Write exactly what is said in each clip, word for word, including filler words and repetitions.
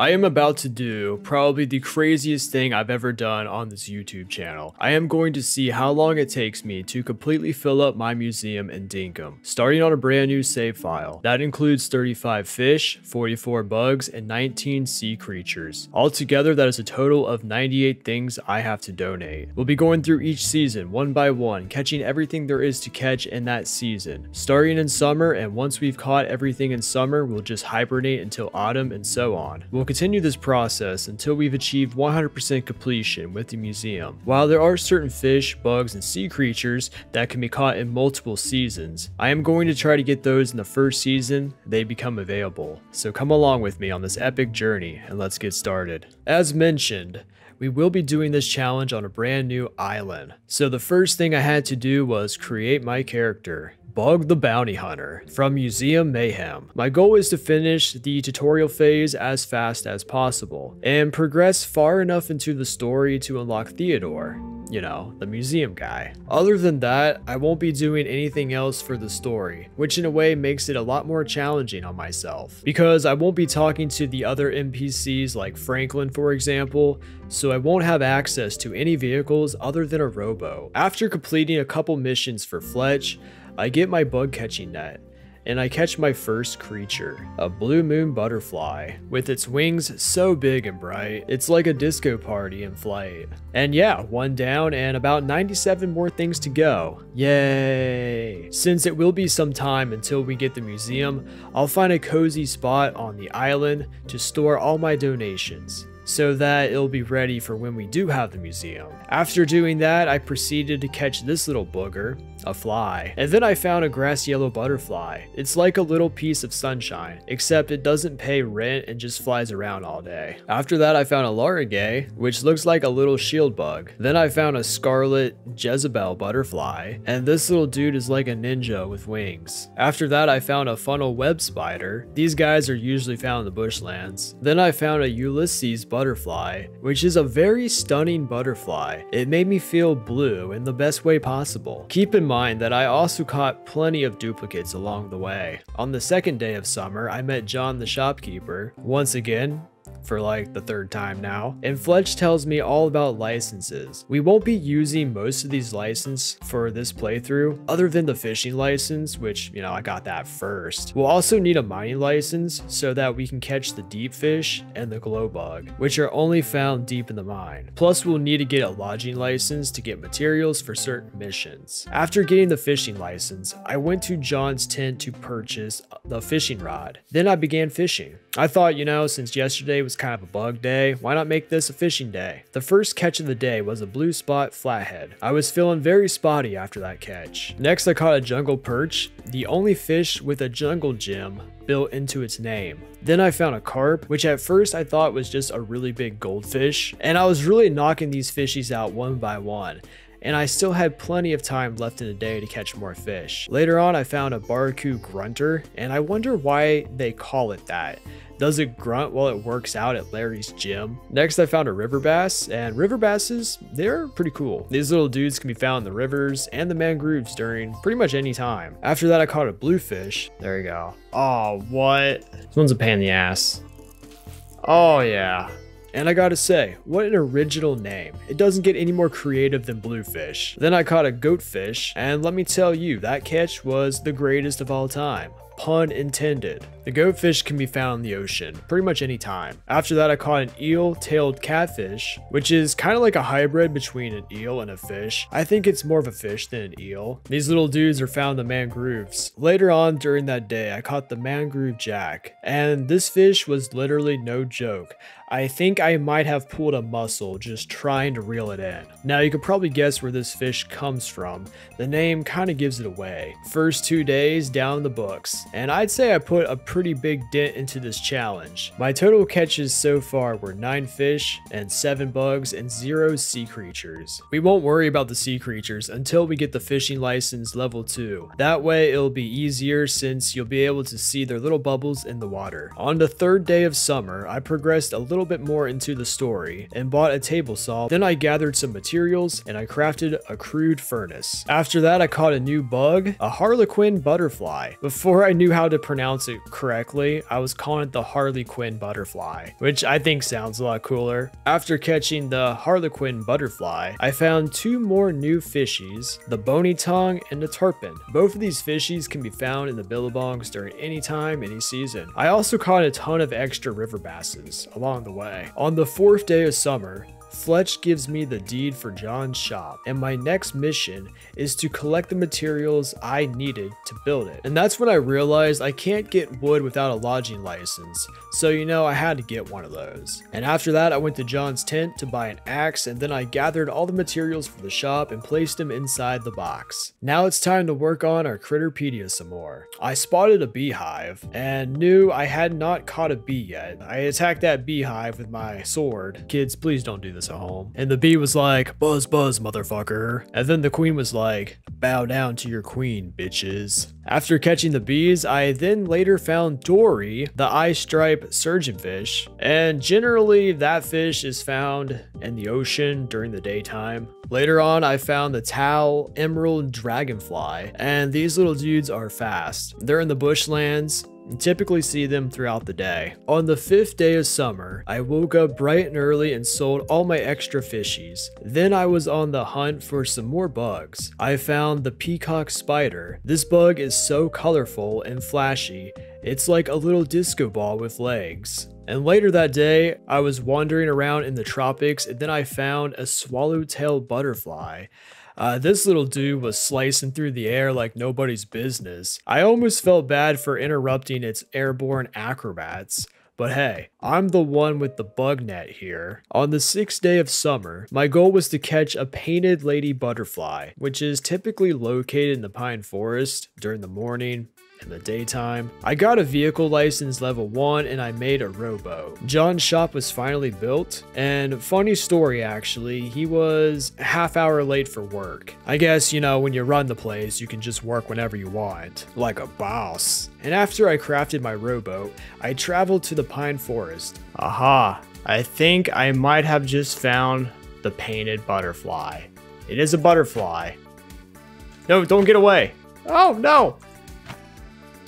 I am about to do probably the craziest thing I've ever done on this YouTube channel. I am going to see how long it takes me to completely fill up my museum in Dinkum, starting on a brand new save file. That includes thirty-five fish, forty-four bugs, and nineteen sea creatures. Altogether, that is a total of ninety-eight things I have to donate. We'll be going through each season one by one, catching everything there is to catch in that season, starting in summer, and once we've caught everything in summer, we'll just hibernate until autumn and so on. We'll continue this process until we've achieved one hundred percent completion with the museum. While there are certain fish, bugs, and sea creatures that can be caught in multiple seasons, I am going to try to get those in the first season they become available. So come along with me on this epic journey and let's get started. As mentioned, we will be doing this challenge on a brand new island. So the first thing I had to do was create my character, Bug the Bounty Hunter from Museum Mayhem. My goal is to finish the tutorial phase as fast as possible and progress far enough into the story to unlock Theodore, you know, the museum guy. Other than that, I won't be doing anything else for the story, which in a way makes it a lot more challenging on myself because I won't be talking to the other N P Cs like Franklin, for example, so I won't have access to any vehicles other than a robo. After completing a couple missions for Fletch, I get my bug catching net, and I catch my first creature, a blue moon butterfly. With its wings so big and bright, it's like a disco party in flight. And yeah, one down and about ninety-seven more things to go. Yay! Since it will be some time until we get the museum, I'll find a cozy spot on the island to store all my donations, so that it'll be ready for when we do have the museum. After doing that, I proceeded to catch this little booger, a fly, and then I found a grass yellow butterfly. It's like a little piece of sunshine, except it doesn't pay rent and just flies around all day. After that, I found a larrigae, which looks like a little shield bug. Then I found a scarlet Jezebel butterfly, and this little dude is like a ninja with wings. After that, I found a funnel web spider. These guys are usually found in the bushlands. Then I found a Ulysses butterfly. butterfly, which is a very stunning butterfly. It made me feel blue in the best way possible. Keep in mind that I also caught plenty of duplicates along the way. On the second day of summer, I met John the shopkeeper once again, for like the third time now, and Fletch tells me all about licenses. We won't be using most of these licenses for this playthrough, other than the fishing license, which, you know, I got that first. We'll also need a mining license so that we can catch the deep fish and the glow bug, which are only found deep in the mine. Plus, we'll need to get a lodging license to get materials for certain missions. After getting the fishing license, I went to John's tent to purchase the fishing rod. Then I began fishing. I thought, you know, since yesterday was kind of a bug day, why not make this a fishing day? The first catch of the day was a blue spot flathead. I was feeling very spotty after that catch. Next, I caught a jungle perch, the only fish with a jungle gym built into its name. Then I found a carp, which at first I thought was just a really big goldfish, and I was really knocking these fishies out one by one, and I still had plenty of time left in the day to catch more fish. Later on, I found a barracuda grunter, and I wonder why they call it that. Does it grunt while it works out at Larry's gym? Next, I found a river bass, and river basses, they're pretty cool. These little dudes can be found in the rivers and the mangroves during pretty much any time. After that, I caught a bluefish. There you go. Oh, what? This one's a pain in the ass. Oh yeah. And I gotta say, what an original name. It doesn't get any more creative than bluefish. Then I caught a goatfish, and let me tell you, that catch was the greatest of all time. Pun intended. The goatfish can be found in the ocean pretty much any time. After that, I caught an eel-tailed catfish, which is kind of like a hybrid between an eel and a fish. I think it's more of a fish than an eel. These little dudes are found in the mangroves. Later on during that day, I caught the mangrove jack, and this fish was literally no joke. I think I might have pulled a muscle just trying to reel it in. Now, you could probably guess where this fish comes from. The name kind of gives it away. First two days down the books, and I'd say I put a pretty big dent into this challenge. My total catches so far were nine fish and seven bugs and zero sea creatures. We won't worry about the sea creatures until we get the fishing license level two. That way it'll be easier since you'll be able to see their little bubbles in the water. On the third day of summer, I progressed a little bit more into the story and bought a table saw. Then I gathered some materials and I crafted a crude furnace. After that, I caught a new bug, a harlequin butterfly. Before I knew how to pronounce it correctly, I was calling it the Harlequin butterfly, which I think sounds a lot cooler. After catching the Harlequin butterfly, I found two more new fishies, the bony tongue and the tarpon. Both of these fishies can be found in the billabongs during any time, any season. I also caught a ton of extra river basses along the way. On the fourth day of summer, Fletch gives me the deed for John's shop, and my next mission is to collect the materials I needed to build it. And that's when I realized I can't get wood without a lodging license, so you know I had to get one of those. And after that I went to John's tent to buy an axe, and then I gathered all the materials for the shop and placed them inside the box. Now it's time to work on our Critterpedia some more. I spotted a beehive and knew I had not caught a bee yet. I attacked that beehive with my sword. Kids, please don't do this at home. And the bee was like, "Buzz, buzz, motherfucker." And then the queen was like, "Bow down to your queen, bitches." After catching the bees, I then later found Dory, the eye stripe surgeonfish. And generally that fish is found in the ocean during the daytime. Later on, I found the towel emerald dragonfly. And these little dudes are fast. They're in the bushlands. Typically see them throughout the day. On the fifth day of summer, I woke up bright and early and sold all my extra fishies. Then I was on the hunt for some more bugs. I found the peacock spider. This bug is so colorful and flashy. It's like a little disco ball with legs. And later that day, I was wandering around in the tropics, and then I found a swallowtail butterfly. Uh, this little dude was slicing through the air like nobody's business. I almost felt bad for interrupting its airborne acrobats. But hey, I'm the one with the bug net here. On the sixth day of summer, my goal was to catch a painted lady butterfly, which is typically located in the pine forest during the morning. In the daytime, I got a vehicle license level one and I made a rowboat. John's shop was finally built, and funny story actually, he was a half hour late for work. I guess, you know, when you run the place, you can just work whenever you want, like a boss. And after I crafted my rowboat, I traveled to the pine forest. Aha, I think I might have just found the painted butterfly. It is a butterfly. No, don't get away. Oh no.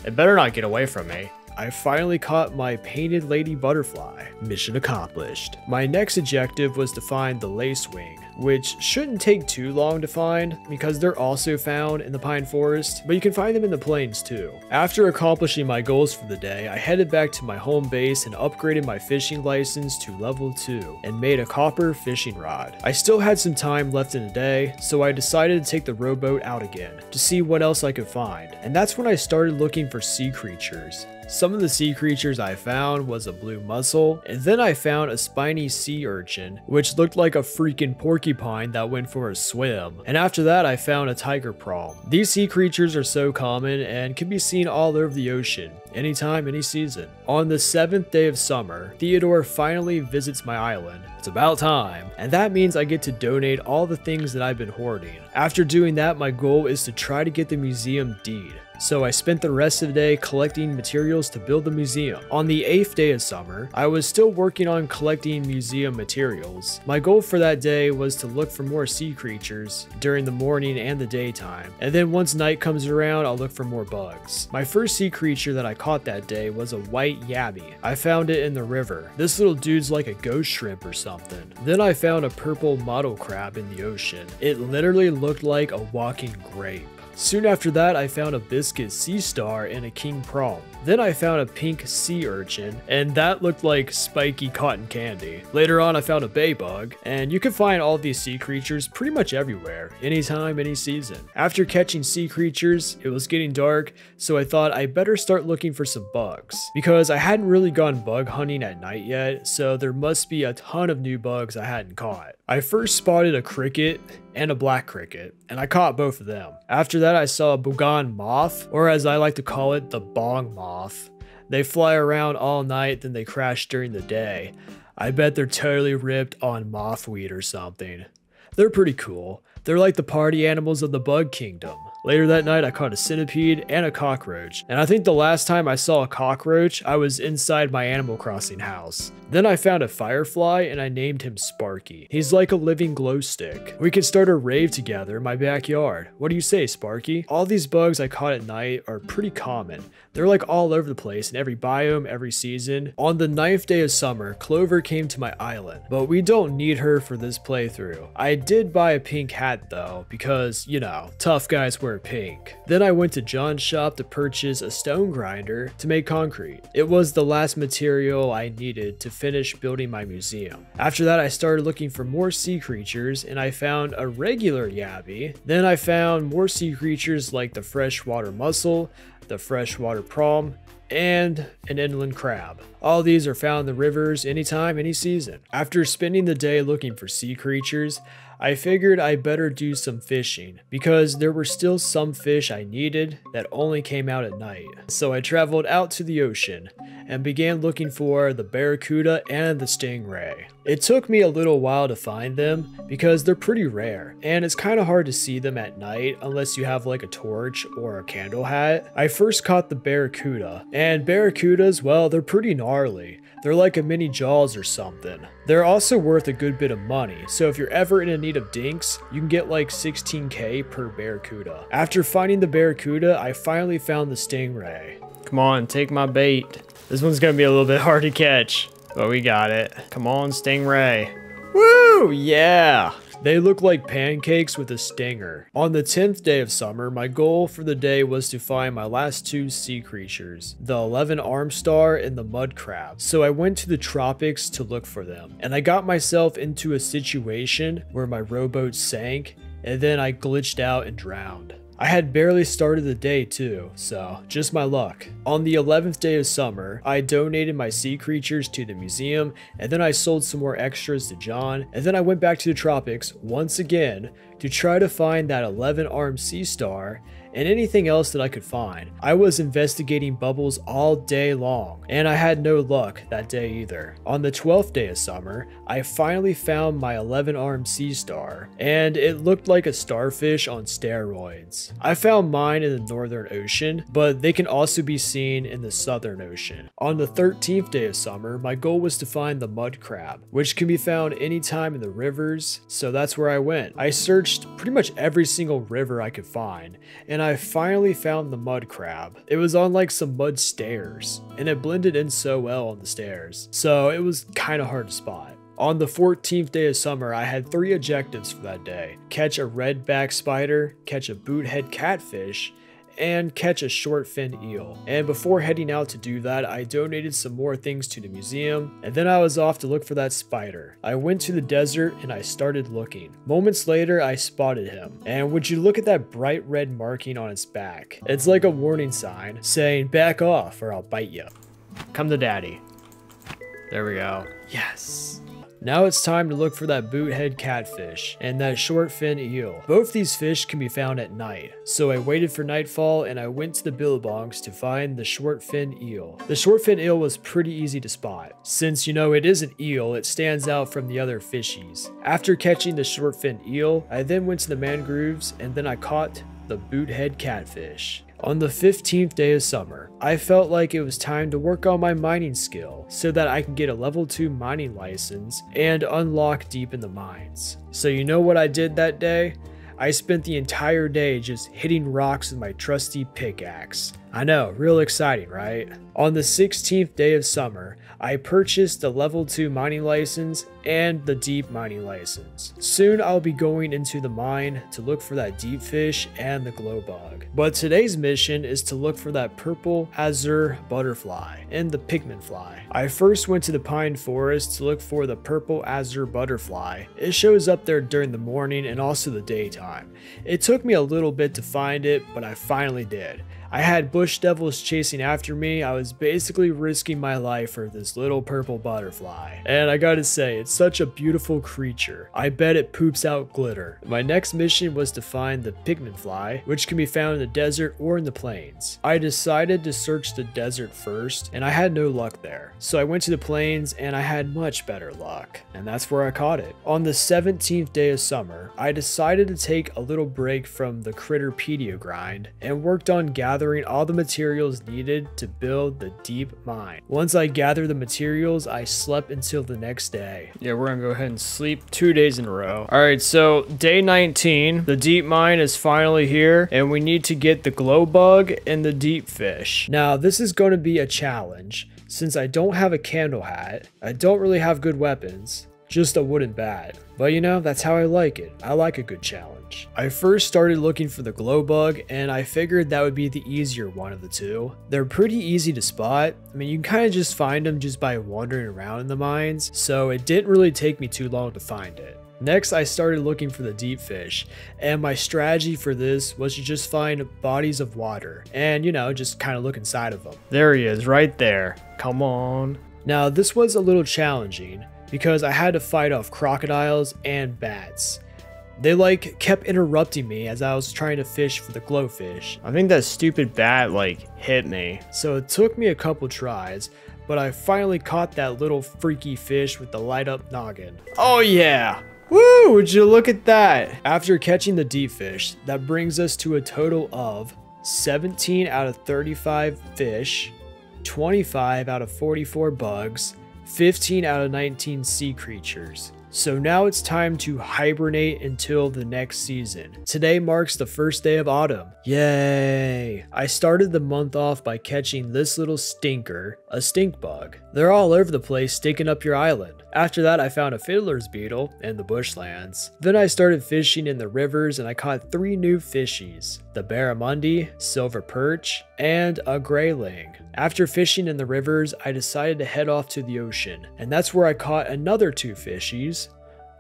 It better not get away from me. I finally caught my painted lady butterfly. Mission accomplished. My next objective was to find the lacewing, which shouldn't take too long to find because they're also found in the pine forest, but you can find them in the plains too. After accomplishing my goals for the day, I headed back to my home base and upgraded my fishing license to level two and made a copper fishing rod. I still had some time left in the day, so I decided to take the rowboat out again to see what else I could find. And that's when I started looking for sea creatures. Some of the sea creatures I found was a blue mussel, and then I found a spiny sea urchin, which looked like a freaking porcupine that went for a swim. And after that, I found a tiger prawn. These sea creatures are so common and can be seen all over the ocean, anytime, any season. On the seventh day of summer, Theodore finally visits my island. It's about time. And that means I get to donate all the things that I've been hoarding. After doing that, my goal is to try to get the museum deed. So I spent the rest of the day collecting materials to build the museum. On the eighth day of summer, I was still working on collecting museum materials. My goal for that day was to look for more sea creatures during the morning and the daytime. And then once night comes around, I'll look for more bugs. My first sea creature that I caught that day was a white yabby. I found it in the river. This little dude's like a ghost shrimp or something. Then I found a purple mottle crab in the ocean. It literally looked like a walking grape. Soon after that, I found a biscuit sea star and a king prawn. Then I found a pink sea urchin, and that looked like spiky cotton candy. Later on, I found a bay bug, and you can find all these sea creatures pretty much everywhere, anytime, any season. After catching sea creatures, it was getting dark, so I thought I better start looking for some bugs, because I hadn't really gone bug hunting at night yet, so there must be a ton of new bugs I hadn't caught. I first spotted a cricket and a black cricket, and I caught both of them. After that, I saw a Bugan moth, or as I like to call it, the bong moth. They fly around all night, then they crash during the day. I bet they're totally ripped on mothweed or something. They're pretty cool. They're like the party animals of the bug kingdom. Later that night, I caught a centipede and a cockroach, and I think the last time I saw a cockroach, I was inside my Animal Crossing house. Then I found a firefly and I named him Sparky. He's like a living glow stick. We could start a rave together in my backyard. What do you say, Sparky? All these bugs I caught at night are pretty common. They're like all over the place in every biome, every season. On the ninth day of summer, Clover came to my island, but we don't need her for this playthrough. I did buy a pink hat though, because, you know, tough guys wear pink. Then I went to John's shop to purchase a stone grinder to make concrete. It was the last material I needed to finish building my museum. After that, I started looking for more sea creatures, and I found a regular yabby. Then I found more sea creatures like the freshwater mussel, the freshwater prom, and an inland crab. All these are found in the rivers anytime, any season. After spending the day looking for sea creatures, I figured I better do some fishing because there were still some fish I needed that only came out at night. So I traveled out to the ocean and began looking for the barracuda and the stingray. It took me a little while to find them because they're pretty rare and it's kind of hard to see them at night unless you have like a torch or a candle hat. I first caught the barracuda, and barracudas, well, they're pretty gnarly. They're like a mini Jaws or something. They're also worth a good bit of money, so if you're ever in a need of dinks, you can get like sixteen K per barracuda. After finding the barracuda, I finally found the stingray. Come on, take my bait. This one's gonna be a little bit hard to catch, but we got it. Come on, stingray. Woo, yeah! They look like pancakes with a stinger. On the tenth day of summer, my goal for the day was to find my last two sea creatures, the eleven arm star and the mud crab. So I went to the tropics to look for them, and I got myself into a situation where my rowboat sank, and then I glitched out and drowned. I had barely started the day too, so just my luck. On the eleventh day of summer, I donated my sea creatures to the museum, and then I sold some more extras to John, and then I went back to the tropics once again to try to find that eleven armed sea star and anything else that I could find. I was investigating bubbles all day long, and I had no luck that day either. On the twelfth day of summer, I finally found my eleven armed sea star, and it looked like a starfish on steroids. I found mine in the Northern Ocean, but they can also be seen in the Southern Ocean. On the thirteenth day of summer, my goal was to find the mud crab, which can be found anytime in the rivers, so that's where I went. I searched pretty much every single river I could find, and And I finally found the mud crab. It was on like some mud stairs, and it blended in so well on the stairs, so it was kind of hard to spot. On the fourteenth day of summer, I had three objectives for that day: catch a redback spider, catch a boothead catfish, and catch a short fin eel. And before heading out to do that, I donated some more things to the museum, and then I was off to look for that spider. I went to the desert and I started looking. Moments later, I spotted him, and would you look at that bright red marking on its back? It's like a warning sign saying, back off or I'll bite you. Come to daddy. There we go. Yes. Now it's time to look for that boothead catfish and that short fin eel. Both these fish can be found at night, so I waited for nightfall and I went to the billabongs to find the short fin eel. The short fin eel was pretty easy to spot. Since, you know, it is an eel, it stands out from the other fishies. After catching the short fin eel, I then went to the mangroves and then I caught the boothead catfish. On the fifteenth day of summer, I felt like it was time to work on my mining skill so that I can get a level two mining license and unlock deep in the mines. So you know what I did that day? I spent the entire day just hitting rocks with my trusty pickaxe. I know, real exciting, right? On the sixteenth day of summer, I purchased the level two mining license and the deep mining license. Soon I'll be going into the mine to look for that deep fish and the glow bug. But today's mission is to look for that purple azure butterfly and the pigment fly. I first went to the pine forest to look for the purple azure butterfly. It shows up there during the morning and also the daytime. It took me a little bit to find it, but I finally did. I had bush devils chasing after me. I was basically risking my life for this little purple butterfly. And I gotta say, it's such a beautiful creature. I bet it poops out glitter. My next mission was to find the pigment fly, which can be found in the desert or in the plains. I decided to search the desert first, and I had no luck there. So I went to the plains, and I had much better luck. And that's where I caught it. On the seventeenth day of summer, I decided to take a little break from the Critterpedia grind and worked on gathering all the materials needed to build the deep mine. Once I gathered the materials, I slept until the next day. Yeah, we're gonna go ahead and sleep two days in a row. All right, so day nineteen, the deep mine is finally here, and we need to get the glow bug and the deep fish. Now, this is going to be a challenge since I don't have a candle hat, I don't really have good weapons, just a wooden bat. But you know, that's how I like it. I like a good challenge. I first started looking for the glow bug, and I figured that would be the easier one of the two. They're pretty easy to spot. I mean, you can kind of just find them just by wandering around in the mines, so it didn't really take me too long to find it. Next, I started looking for the deep fish, and my strategy for this was to just find bodies of water and, you know, just kind of look inside of them. There he is, right there. Come on. Now, this was a little challenging because I had to fight off crocodiles and bats. They like kept interrupting me as I was trying to fish for the glowfish. I think that stupid bat like hit me. So it took me a couple tries, but I finally caught that little freaky fish with the light up noggin. Oh yeah! Woo, would you look at that? After catching the deep fish, that brings us to a total of seventeen out of thirty-five fish, twenty-five out of forty-four bugs, fifteen out of nineteen sea creatures. So now it's time to hibernate until the next season. Today marks the first day of autumn. Yay! I started the month off by catching this little stinker, a stink bug. They're all over the place stinking up your island. After that, I found a fiddler's beetle in the bushlands. Then I started fishing in the rivers, and I caught three new fishies, the barramundi, silver perch, and a grayling. After fishing in the rivers, I decided to head off to the ocean, and that's where I caught another two fishies,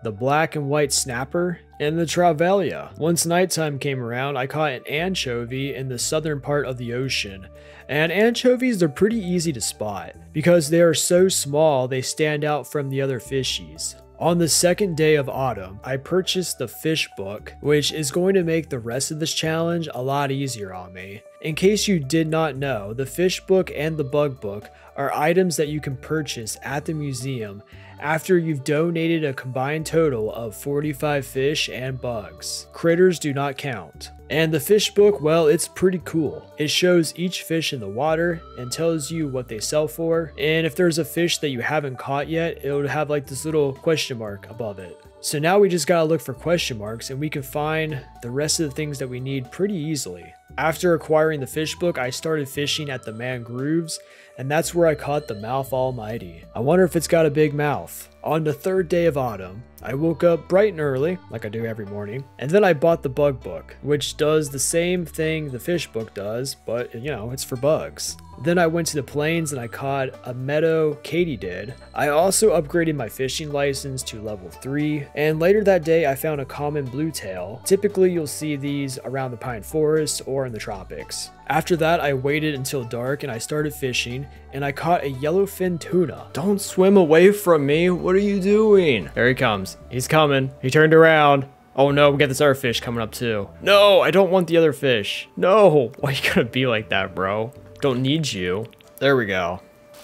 the black and white snapper, and the travalia. Once nighttime came around, I caught an anchovy in the southern part of the ocean. And anchovies are pretty easy to spot because they are so small they stand out from the other fishies. On the second day of autumn, I purchased the fish book, which is going to make the rest of this challenge a lot easier on me. In case you did not know, the fish book and the bug book are items that you can purchase at the museum after you've donated a combined total of forty-five fish and bugs. Critters do not count. And the fish book, well, it's pretty cool. It shows each fish in the water and tells you what they sell for. And if there's a fish that you haven't caught yet, it'll have like this little question mark above it. So now we just gotta look for question marks, and we can find the rest of the things that we need pretty easily. After acquiring the fish book, I started fishing at the mangroves, and that's where I caught the mouth almighty. I wonder if it's got a big mouth. On the third day of autumn, I woke up bright and early, like I do every morning, and then I bought the bug book, which does the same thing the fish book does, but you know, it's for bugs. Then I went to the plains and I caught a meadow katydid. I also upgraded my fishing license to level three, and later that day I found a common bluetail. Typically you'll see these around the pine forests or in the tropics. After that, I waited until dark and I started fishing, and I caught a yellowfin tuna. Don't swim away from me. What are you doing? There he comes. He's coming. He turned around. Oh no, we got this other fish coming up too. No, I don't want the other fish. No, why you gotta be like that, bro? Don't need you. There we go.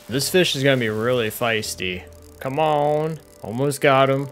This fish is gonna be really feisty. Come on. Almost got him.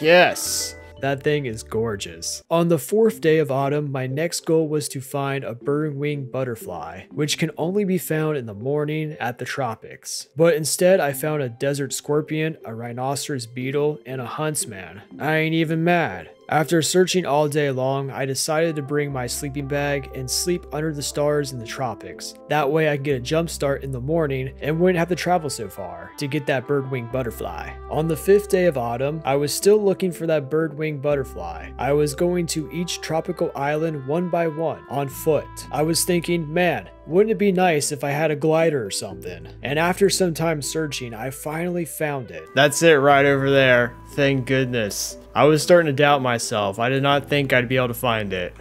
Yes. That thing is gorgeous. On the fourth day of autumn, my next goal was to find a bird-winged butterfly, which can only be found in the morning at the tropics. But instead, I found a desert scorpion, a rhinoceros beetle, and a huntsman. I ain't even mad. After searching all day long, I decided to bring my sleeping bag and sleep under the stars in the tropics. That way I could get a jump start in the morning and wouldn't have to travel so far to get that bird-winged butterfly. On the fifth day of autumn, I was still looking for that bird-winged butterfly. I was going to each tropical island one by one on foot. I was thinking, man, wouldn't it be nice if I had a glider or something? And after some time searching, I finally found it. That's it right over there. Thank goodness. I was starting to doubt myself. I did not think I'd be able to find it.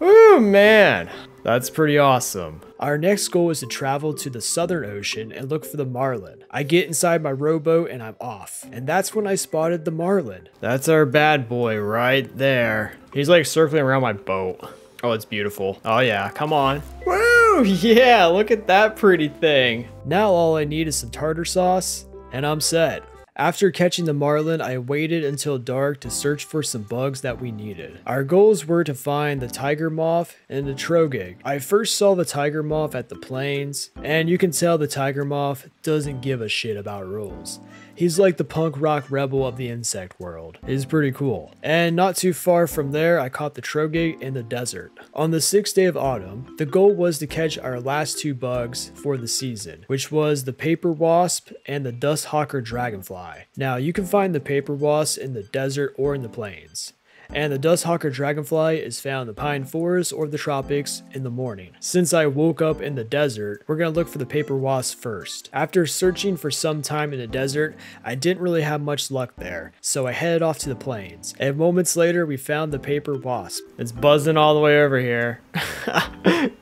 Oh man. That's pretty awesome. Our next goal is to travel to the Southern Ocean and look for the marlin. I get inside my rowboat and I'm off. And that's when I spotted the marlin. That's our bad boy right there. He's like circling around my boat. Oh, it's beautiful. Oh yeah, come on. Woo, yeah, look at that pretty thing. Now all I need is some tartar sauce and I'm set. After catching the marlin, I waited until dark to search for some bugs that we needed. Our goals were to find the tiger moth and the trogig. I first saw the tiger moth at the plains, and you can tell the tiger moth doesn't give a shit about rules. He's like the punk rock rebel of the insect world. It's pretty cool. And not too far from there, I caught the trogig in the desert. On the sixth day of autumn, the goal was to catch our last two bugs for the season, which was the paper wasp and the dust hawker dragonfly. Now, you can find the paper wasp in the desert or in the plains. And the dust hawker dragonfly is found in the pine forest or the tropics in the morning. Since I woke up in the desert, we're gonna look for the paper wasp first. After searching for some time in the desert, I didn't really have much luck there, so I headed off to the plains. And moments later, we found the paper wasp. It's buzzing all the way over here.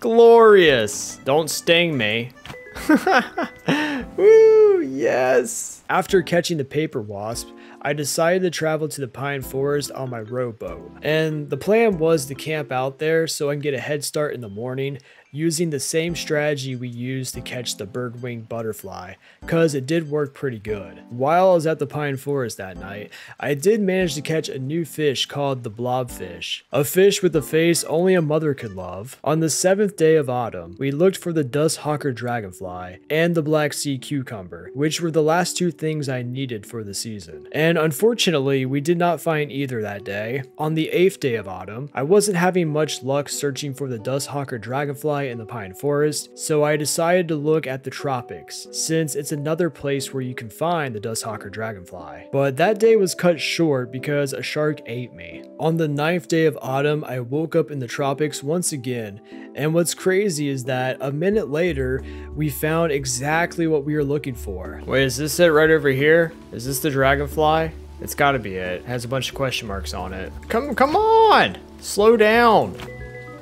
Glorious! Don't sting me. Woo, yes! After catching the paper wasp, I decided to travel to the pine forest on my rowboat, and the plan was to camp out there so I can get a head start in the morning using the same strategy we used to catch the birdwing butterfly, cause it did work pretty good. While I was at the pine forest that night, I did manage to catch a new fish called the blobfish, a fish with a face only a mother could love. On the seventh day of autumn, we looked for the dust hawker dragonfly and the black sea cucumber, which were the last two things I needed for the season. And unfortunately, we did not find either that day. On the eighth day of autumn, I wasn't having much luck searching for the dust hawker dragonfly in the pine forest, so I decided to look at the tropics, since it's another place where you can find the dust hawker dragonfly. But that day was cut short because a shark ate me. On the ninth day of autumn, I woke up in the tropics once again, and what's crazy is that a minute later, we found exactly what we were looking for. Wait, is this it right over here? Is this the dragonfly? It's gotta be it. It has a bunch of question marks on it. Come, come on! Slow down!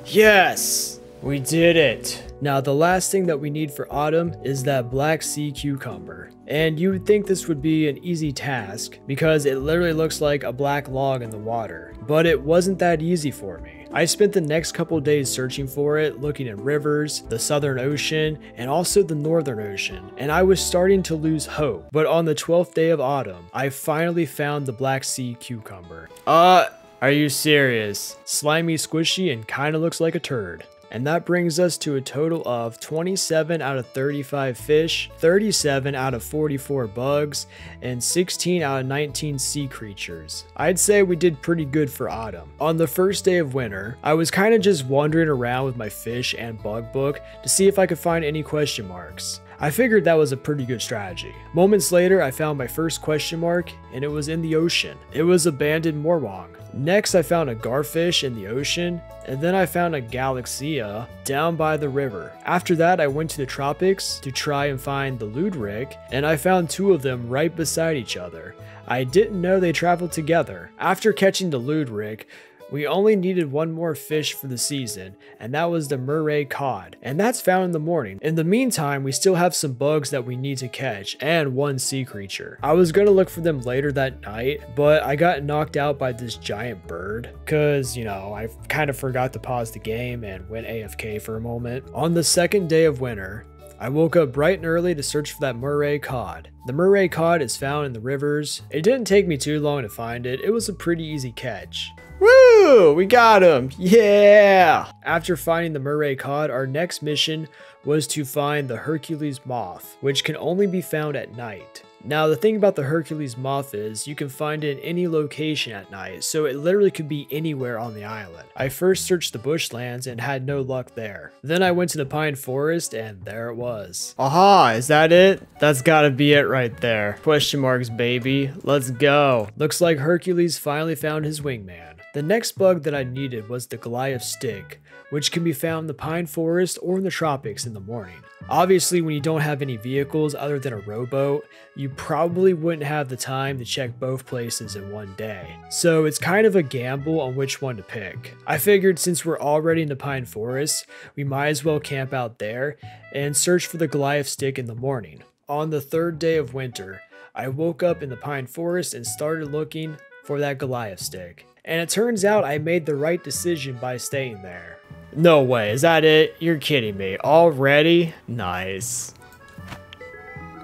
Yes! We did it. Now the last thing that we need for autumn is that black sea cucumber. And you would think this would be an easy task because it literally looks like a black log in the water. But it wasn't that easy for me. I spent the next couple days searching for it, looking in rivers, the Southern Ocean, and also the Northern Ocean. And I was starting to lose hope. But on the twelfth day of autumn, I finally found the black sea cucumber. Uh, are you serious? Slimy, squishy, and kinda looks like a turd. And that brings us to a total of twenty-seven out of thirty-five fish, thirty-seven out of forty-four bugs, and sixteen out of nineteen sea creatures. I'd say we did pretty good for autumn. On the first day of winter, I was kind of just wandering around with my fish and bug book to see if I could find any question marks. I figured that was a pretty good strategy. Moments later, I found my first question mark, and it was in the ocean. It was a banded morwong. Next, I found a garfish in the ocean, and then I found a galaxia down by the river. After that, I went to the tropics to try and find the ludwig, and I found two of them right beside each other. I didn't know they traveled together. After catching the ludwig, we only needed one more fish for the season, and that was the Murray cod, and that's found in the morning. In the meantime, we still have some bugs that we need to catch, and one sea creature. I was gonna look for them later that night, but I got knocked out by this giant bird, cause, you know, I kind of forgot to pause the game and went A F K for a moment. On the second day of winter, I woke up bright and early to search for that Murray cod. The Murray cod is found in the rivers. It didn't take me too long to find it. It was a pretty easy catch. Woo! We got him! Yeah! After finding the Murray cod, our next mission was to find the Hercules moth, which can only be found at night. Now, the thing about the Hercules moth is you can find it in any location at night, so it literally could be anywhere on the island. I first searched the bushlands and had no luck there. Then I went to the pine forest and there it was. Aha, is that it? That's gotta be it right there. Question marks, baby. Let's go. Looks like Hercules finally found his wingman. The next bug that I needed was the Goliath stig, which can be found in the pine forest or in the tropics in the morning. Obviously, when you don't have any vehicles other than a rowboat, you probably wouldn't have the time to check both places in one day. So it's kind of a gamble on which one to pick. I figured since we're already in the pine forest, we might as well camp out there and search for the Goliath stick in the morning. On the third day of winter, I woke up in the pine forest and started looking for that Goliath stick. And it turns out I made the right decision by staying there. No way, is that it? You're kidding me. Already? Nice.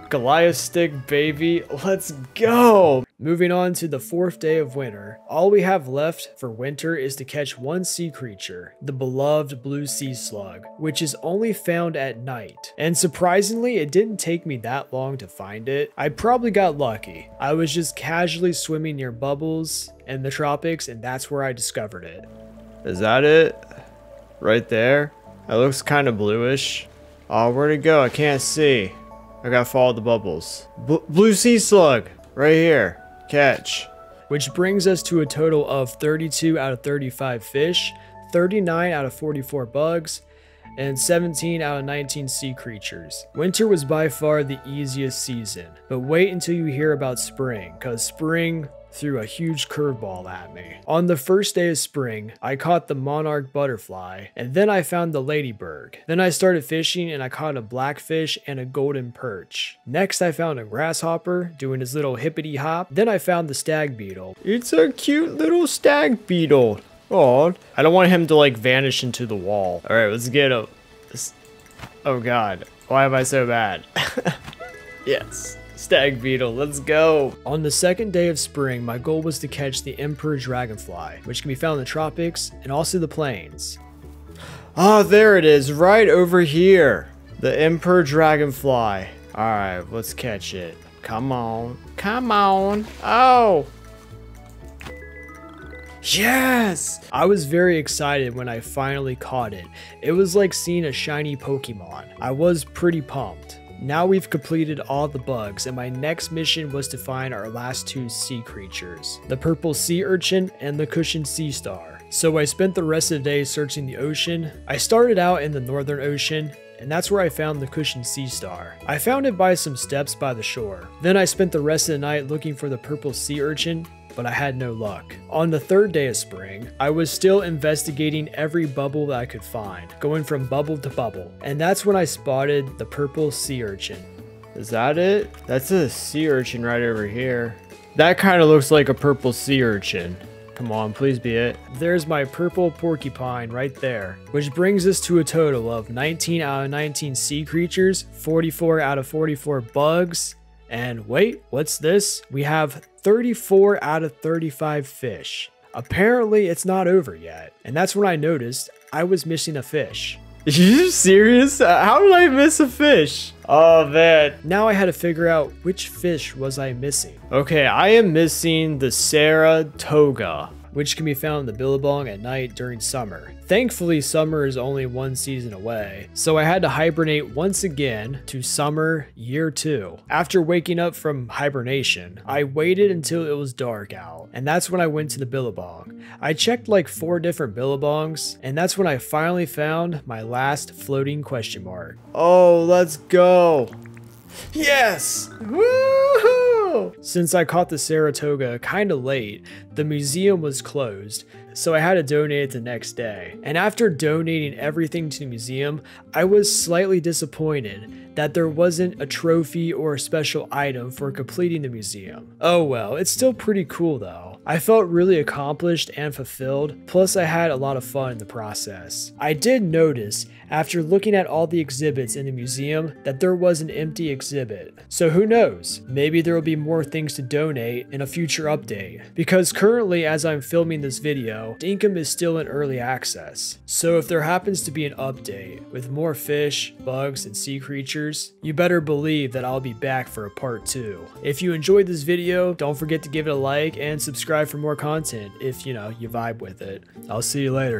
Goliath stick, baby. Let's go! Moving on to the fourth day of winter, all we have left for winter is to catch one sea creature, the beloved blue sea slug, which is only found at night. And surprisingly, it didn't take me that long to find it. I probably got lucky. I was just casually swimming near bubbles in the tropics, and that's where I discovered it. Is that it? Right there? It looks kind of bluish. Oh, where'd it go? I can't see. I gotta follow the bubbles. B- blue sea slug! Right here. Catch. Which brings us to a total of thirty-two out of thirty-five fish, thirty-nine out of forty-four bugs, and seventeen out of nineteen sea creatures. Winter was by far the easiest season, but wait until you hear about spring, cause spring threw a huge curveball at me. On the first day of spring, I caught the monarch butterfly, and then I found the ladybird. Then I started fishing and I caught a blackfish and a golden perch. Next I found a grasshopper doing his little hippity hop. Then I found the stag beetle. It's a cute little stag beetle. Oh, I don't want him to like vanish into the wall. All right, let's get him. Oh God, why am I so bad? Yes, stag beetle, let's go. On the second day of spring, my goal was to catch the emperor dragonfly, which can be found in the tropics and also the plains. Ah, oh, there it is, right over here. The emperor dragonfly. All right, let's catch it. Come on, come on. Oh. Yes! I was very excited when I finally caught it. It was like seeing a shiny Pokemon. I was pretty pumped. Now we've completed all the bugs, and my next mission was to find our last two sea creatures, the purple sea urchin and the cushioned sea star. So I spent the rest of the day searching the ocean. I started out in the northern ocean, and that's where I found the cushioned sea star. I found it by some steps by the shore. Then I spent the rest of the night looking for the purple sea urchin, but I had no luck. On the third day of spring, I was still investigating every bubble that I could find, going from bubble to bubble. And that's when I spotted the purple sea urchin. Is that it? That's a sea urchin right over here. That kind of looks like a purple sea urchin. Come on, please be it. There's my purple porcupine right there, which brings us to a total of nineteen out of nineteen sea creatures, forty-four out of forty-four bugs, and wait, what's this? We have thirty-four out of thirty-five fish. Apparently it's not over yet. And that's when I noticed I was missing a fish. Are you serious? How did I miss a fish? Oh man. Now I had to figure out which fish was I missing. Okay, I am missing the Saratoga, which can be found in the billabong at night during summer. Thankfully, summer is only one season away, so I had to hibernate once again to summer year two. After waking up from hibernation, I waited until it was dark out, and that's when I went to the billabong. I checked like four different billabongs, and that's when I finally found my last floating question mark. Oh, let's go. Yes! Woohoo! Since I caught the Saratoga kinda late, the museum was closed, so I had to donate it the next day. And after donating everything to the museum, I was slightly disappointed that there wasn't a trophy or a special item for completing the museum. Oh well, it's still pretty cool though. I felt really accomplished and fulfilled, plus I had a lot of fun in the process. I did notice, after looking at all the exhibits in the museum, that there was an empty exhibit. So who knows, maybe there will be more things to donate in a future update. Because currently, as I'm filming this video, Dinkum is still in early access, so if there happens to be an update with more fish, bugs, and sea creatures, you better believe that I'll be back for a part two. If you enjoyed this video, don't forget to give it a like and subscribe for more content if, you know, you vibe with it. I'll see you later.